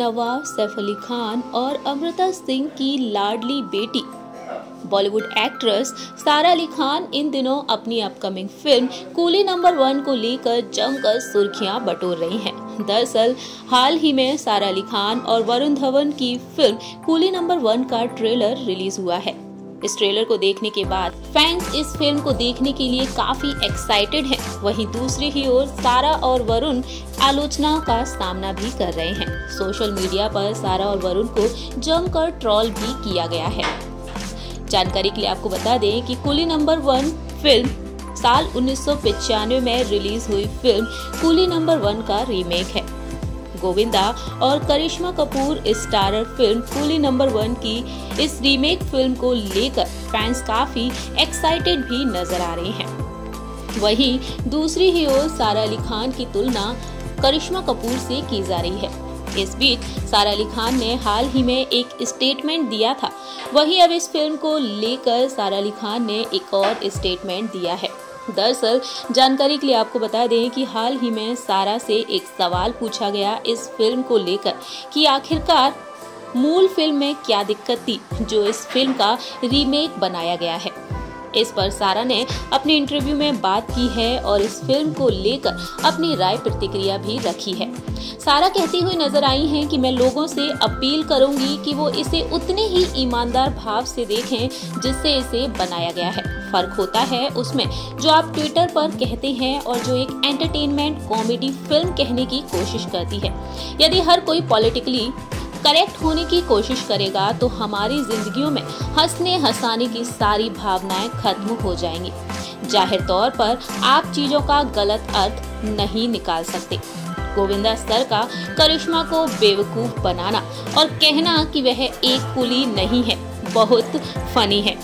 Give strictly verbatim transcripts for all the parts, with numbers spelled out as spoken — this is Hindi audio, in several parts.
नवाब सैफ अली खान और अमृता सिंह की लाडली बेटी बॉलीवुड एक्ट्रेस सारा अली खान इन दिनों अपनी upcoming film Coolie number one को लेकर जमकर सुर्खियां बटोर रही हैं। दरअसल हाल ही में सारा अली खान और वरुण धवन की फिल्म कूली नंबर वन का ट्रेलर रिलीज हुआ है। इस ट्रेलर को देखने के बाद फैंस इस फिल्म को देखने के लिए काफी एक्साइटेड हैं। वहीं दूसरी ही ओर सारा और वरुण आलोचना का सामना भी कर रहे हैं। सोशल मीडिया पर सारा और वरुण को जमकर ट्रोल भी किया गया है। जानकारी के लिए आपको बता दें कि कूली नंबर वन फिल्म साल उन्नीस सौ पचानवे में रिलीज हुई फिल्म कूली नंबर वन का रीमेक है। गोविंदा और करिश्मा Kapoor starrer film Coolie number one की इस रीमेक फिल्म को लेकर फैंस काफी एक्साइटेड भी नजर आ रहे हैं। वहीं दूसरी ही ओर सारा अली खान की तुलना करिश्मा कपूर से की जा रही है। इस बीच सारा अली खान ने हाल ही में एक स्टेटमेंट दिया था। वहीं अब इस फिल्म को लेकर सारा अली खान ने एक और स्टेटमेंट दिया है। दरअसल जानकारी के लिए आपको बता दें कि हाल ही में सारा से एक सवाल पूछा गया इस फिल्म को लेकर कि आखिरकार मूल फिल्म में क्या दिक्कत थी जो इस फिल्म का रीमेक बनाया गया है। इस पर सारा ने अपने इंटरव्यू में बात की है और इस फिल्म को लेकर अपनी राय प्रतिक्रिया भी रखी है। सारा कहती हुई नजर आई हैं कि मैं लोगों से अपील करूंगी कि वो इसे उतने ही ईमानदार भाव से देखें जिससे इसे बनाया गया है। फर्क होता है उसमें जो आप ट्विटर पर कहते हैं और जो एक एंटरटेनमेंट कॉमेडी फिल्म कहने की कोशिश करती है। यदि हर कोई पॉलिटिकली करेक्ट होने की कोशिश करेगा तो हमारी जिंदगियों में हंसने हंसाने की सारी भावनाएं खत्म हो जाएंगी। जाहिर तौर पर आप चीजों का गलत अर्थ नहीं निकाल सकते। गोविंदा सर का करिश्मा को बेवकूफ बनाना और कहना कि वह एक कूली नहीं है बहुत फनी है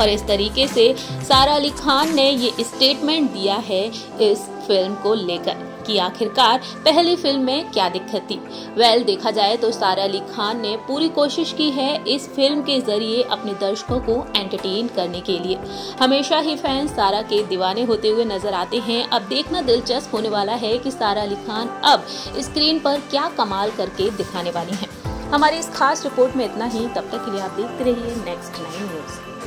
और इस तरीके से सारा अली खान ने ये स्टेटमेंट दिया है इस फिल्म को लेकर कि आखिरकार पहली फिल्म में क्या दिक्कत थी। वेल देखा जाए तो सारा अली खान ने पूरी कोशिश की है इस फिल्म के जरिए अपने दर्शकों को एंटरटेन करने के लिए। हमेशा ही फैंस सारा के दीवाने होते हुए नजर आते हैं। अब देखना दिलचस्प होने वाला है कि सारा अली खान अब स्क्रीन पर क्या कमाल करके दिखाने वाली हैं। हमारी इस खास रिपोर्ट में इतना ही। तब तक के लिए आप देखते रहिए नेक्स्ट नाइन न्यूज़।